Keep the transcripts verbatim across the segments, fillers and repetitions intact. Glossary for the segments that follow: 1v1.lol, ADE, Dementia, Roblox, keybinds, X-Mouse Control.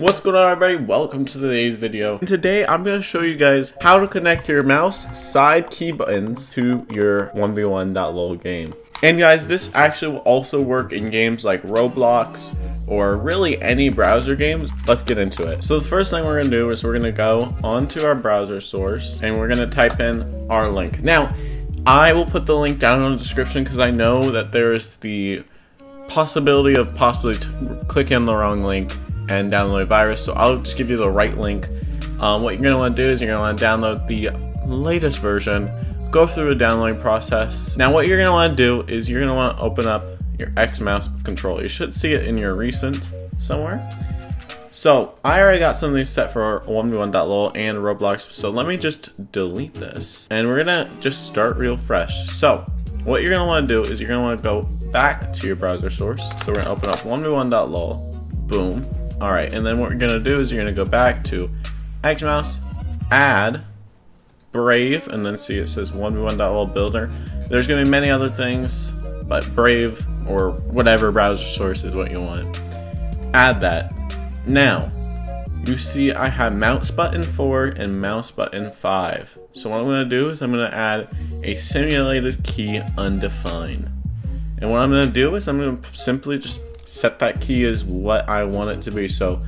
What's going on, everybody? Welcome to today's video. And today I'm going to show you guys how to connect your mouse side key buttons to your one v one dot lol game. And guys, this actually will also work in games like Roblox or really any browser games. Let's get into it. So the first thing we're going to do is we're going to go onto our browser source and we're going to type in our link. Now, I will put the link down in the description because I know that there is the possibility of possibly clicking on the wrong link and download a virus, so I'll just give you the right link. Um, what you're going to want to do is you're going to want to download the latest version, go through the downloading process. Now what you're going to want to do is you're going to want to open up your X-Mouse Control. You should see it in your recent somewhere. So I already got some of these set for one v one dot lol and Roblox, so let me just delete this and we're going to just start real fresh. So what you're going to want to do is you're going to want to go back to your browser source. So we're going to open up one v one dot lol, boom. All right, and then what you're gonna do is you're gonna go back to X-Mouse, add, Brave, and then see it says one v one dot lol builder. There's gonna be many other things, but Brave or whatever browser source is what you want. Add that. Now, you see I have mouse button four and mouse button five. So what I'm gonna do is I'm gonna add a simulated key undefined. And what I'm gonna do is I'm gonna simply just set that key as what I want it to be. So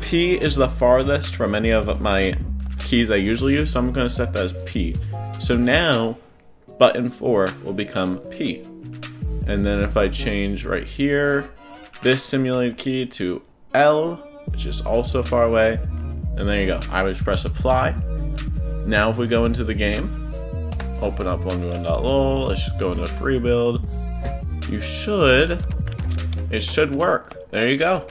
P is the farthest from any of my keys I usually use, so I'm gonna set that as P. So now button four will become P. And then if I change right here, this simulated key to L, which is also far away, and there you go. I would just press apply. Now if we go into the game, open up one v one dot lol, let's just go into free build. You should It should work. There you go.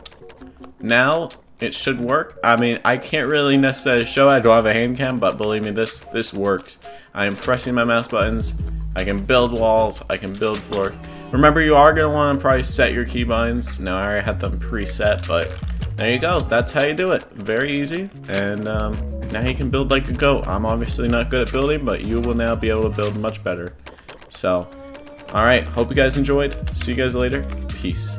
Now it should work. I mean, I can't really necessarily show it. I don't have a hand cam, but believe me, this this works. I am pressing my mouse buttons. I can build walls. I can build floor. Remember, you are gonna want to probably set your keybinds. Now I already had them preset, but there you go. That's how you do it. Very easy. And um, now you can build like a goat. I'm obviously not good at building, but you will now be able to build much better. So, all right. Hope you guys enjoyed. See you guys later. Peace.